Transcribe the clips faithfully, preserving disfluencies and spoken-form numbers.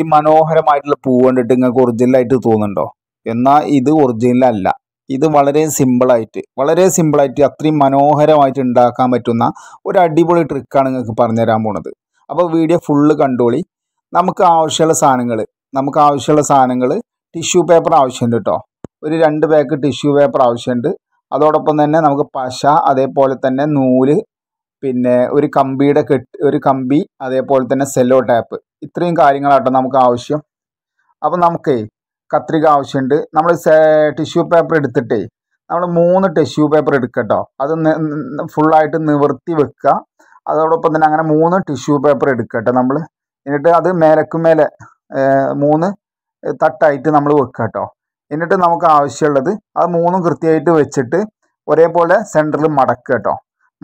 ഈ മനോഹരമായിട്ടുള്ള പൂ കണ്ടിട്ട് നിങ്ങൾക്ക് ഒറിജിനലായിട്ട് തോന്നുന്നുണ്ടോ? എന്നാൽ ഇത് ഒറിജിനലല്ല. ഇത് വളരെ സിമ്പിളായിട്ട് വളരെ സിമ്പിളായിട്ട് അത്രയും മനോഹരമായിട്ട് ഉണ്ടാക്കാൻ പറ്റുന്ന ഒരു അടിപൊളി ട്രിക്കാണ് നിങ്ങൾക്ക് പറഞ്ഞുതരാൻ പോണത്. അപ്പോൾ വീഡിയോ ഫുള്ള് കണ്ടോളി. നമുക്ക് ആവശ്യമുള്ള സാധനങ്ങൾ നമുക്ക് ആവശ്യമുള്ള സാധനങ്ങൾ ടിഷ്യൂ പേപ്പർ ആവശ്യമുണ്ട് കേട്ടോ. ഒരു രണ്ട് പാക്ക് ടിഷ്യൂ പേപ്പർ ആവശ്യമുണ്ട്. അതോടൊപ്പം തന്നെ നമുക്ക് പശ, അതേപോലെ തന്നെ നൂല്, പിന്നെ ഒരു കമ്പിയുടെ കെട്ട് ഒരു കമ്പി, അതേപോലെ തന്നെ സെല്ലോ ടാപ്പ്. ഇത്രയും കാര്യങ്ങളാട്ടോ നമുക്ക് ആവശ്യം. അപ്പോൾ നമുക്ക് കത്രിക ആവശ്യമുണ്ട്. നമ്മൾ ടിഷ്യൂ പേപ്പർ എടുത്തിട്ടേ നമ്മൾ മൂന്ന് ടിഷ്യൂ പേപ്പർ എടുക്കട്ടോ. അത് ഫുള്ളായിട്ട് നിവർത്തി വെക്കുക. അതോടൊപ്പം തന്നെ അങ്ങനെ മൂന്ന് ടിഷ്യൂ പേപ്പർ എടുക്കട്ടെ നമ്മൾ. എന്നിട്ട് അത് മേലക്കും മേലെ മൂന്ന് തട്ടായിട്ട് നമ്മൾ വെക്കുക കേട്ടോ. എന്നിട്ട് നമുക്ക് ആവശ്യമുള്ളത് അത് മൂന്നും കൃത്യമായിട്ട് വെച്ചിട്ട് ഒരേപോലെ സെൻറ്ററിൽ മടക്കുക കേട്ടോ.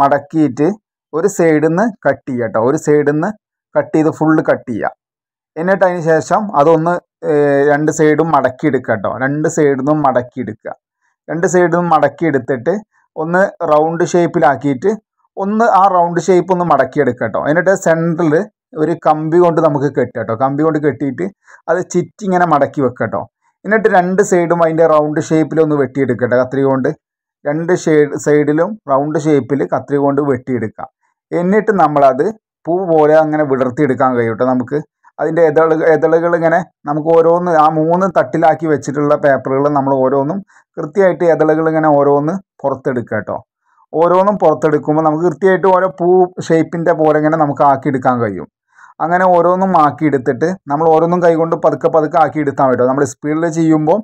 മടക്കിയിട്ട് ഒരു സൈഡിൽ നിന്ന് കട്ട് ചെയ്യുക കേട്ടോ. ഒരു സൈഡിൽ നിന്ന് കട്ട് ചെയ്ത് ഫുള്ള് കട്ട് ചെയ്യുക. എന്നിട്ട് അതിന് ശേഷം അതൊന്ന് രണ്ട് സൈഡും മടക്കി എടുക്കുക കേട്ടോ. രണ്ട് സൈഡിൽ നിന്നും മടക്കി എടുക്കുക. രണ്ട് സൈഡിൽ നിന്നും മടക്കി എടുത്തിട്ട് ഒന്ന് റൗണ്ട് ഷേപ്പിലാക്കിയിട്ട് ഒന്ന് ആ റൗണ്ട് ഷേപ്പ് ഒന്ന് മടക്കി എടുക്കുക കേട്ടോ. എന്നിട്ട് സെൻറ്ററിൽ ഒരു കമ്പി കൊണ്ട് നമുക്ക് കെട്ടുക കേട്ടോ. കമ്പി കൊണ്ട് കെട്ടിയിട്ട് അത് ചുറ്റി ഇങ്ങനെ മടക്കി വെക്കുക കേട്ടോ. എന്നിട്ട് രണ്ട് സൈഡും അതിൻ്റെ റൗണ്ട് ഷേപ്പിലൊന്ന് വെട്ടിയെടുക്കട്ടെ കത്രിക കൊണ്ട്. രണ്ട് ഷേഡ് സൈഡിലും റൗണ്ട് ഷേപ്പിൽ കത്രിക കൊണ്ട് വെട്ടിയെടുക്കുക. എന്നിട്ട് നമ്മളത് പൂ പോലെ അങ്ങനെ വിടർത്തിയെടുക്കാൻ കഴിയും കേട്ടോ. നമുക്ക് അതിൻ്റെ ഇതള് ഇതളുകൾ ഇങ്ങനെ നമുക്ക് ഓരോന്ന് ആ മൂന്ന് തട്ടിലാക്കി വെച്ചിട്ടുള്ള പേപ്പറുകൾ നമ്മൾ ഓരോന്നും കൃത്യമായിട്ട് ഇതളുകൾ ഇങ്ങനെ ഓരോന്ന് പുറത്തെടുക്കുക കേട്ടോ. ഓരോന്നും പുറത്തെടുക്കുമ്പോൾ നമുക്ക് കൃത്യമായിട്ട് ഓരോ പൂ ഷേപ്പിൻ്റെ പോലെ ഇങ്ങനെ നമുക്ക് ആക്കിയെടുക്കാൻ കഴിയും. അങ്ങനെ ഓരോന്നും ആക്കിയെടുത്തിട്ട് നമ്മൾ ഓരോന്നും കൈകൊണ്ട് പതുക്കെ പതുക്കെ ആക്കിയെടുത്താൽ കേട്ടോ. നമ്മൾ സ്പീഡിൽ ചെയ്യുമ്പോൾ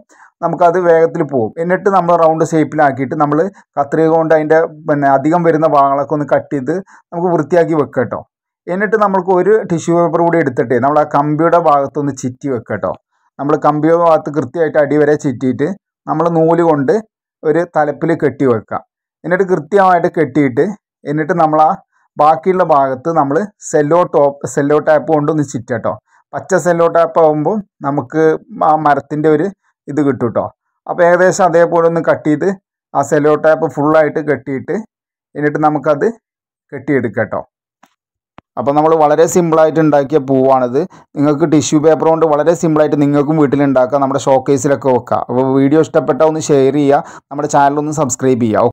നമുക്കത് വേഗത്തിൽ പോകും. എന്നിട്ട് നമ്മൾ റൗണ്ട് ഷേപ്പിലാക്കിയിട്ട് നമ്മൾ കത്രിക കൊണ്ട് അതിൻ്റെ പിന്നെ അധികം വരുന്ന ഭാഗങ്ങളൊക്കെ ഒന്ന് കട്ട് ചെയ്ത് നമുക്ക് വൃത്തിയാക്കി വെക്കുക കേട്ടോ. എന്നിട്ട് നമ്മൾക്ക് ഒരു ടിഷ്യൂ പേപ്പർ കൂടി എടുത്തിട്ട് നമ്മൾ ആ കമ്പിയുടെ ഭാഗത്തൊന്ന് ചിറ്റി വെക്കുക കേട്ടോ. നമ്മൾ കമ്പിയുടെ ഭാഗത്ത് കൃത്യമായിട്ട് അടി വരെ ചിറ്റിയിട്ട് നമ്മൾ നൂല് കൊണ്ട് ഒരു തലപ്പിൽ കെട്ടി വെക്കുക. എന്നിട്ട് കൃത്യമായിട്ട് കെട്ടിയിട്ട് എന്നിട്ട് നമ്മൾ ആ ബാക്കിയുള്ള ഭാഗത്ത് നമ്മൾ സെല്ലോ ടോപ്പ് സെല്ലോ ടാപ്പ് കൊണ്ടൊന്ന് ചിറ്റുക കേട്ടോ. പച്ച സെല്ലോ ടാപ്പ് ആകുമ്പോൾ നമുക്ക് ആ മരത്തിൻ്റെ ഒരു ഇത് കിട്ടും കേട്ടോ. അപ്പോൾ ഏകദേശം അതേപോലെ ഒന്ന് കട്ട് ചെയ്ത് ആ സെല്ലോ ടാപ്പ് ഫുള്ളായിട്ട് കെട്ടിയിട്ട് എന്നിട്ട് നമുക്കത് കെട്ടിയെടുക്കുക കേട്ടോ. അപ്പോൾ നമ്മൾ വളരെ സിമ്പിളായിട്ട് ഉണ്ടാക്കിയ പൂവാണിത്. നിങ്ങൾക്ക് ടിഷ്യൂ പേപ്പർ കൊണ്ട് വളരെ സിമ്പിളായിട്ട് നിങ്ങൾക്കും വീട്ടിലുണ്ടാക്കാം, നമ്മുടെ ഷോക്കേസിലൊക്കെ വെക്കാം. അപ്പോൾ വീഡിയോ ഇഷ്ടപ്പെട്ടാൽ ഒന്ന് ഷെയർ ചെയ്യുക, നമ്മുടെ ചാനലൊന്ന് സബ്സ്ക്രൈബ് ചെയ്യുക.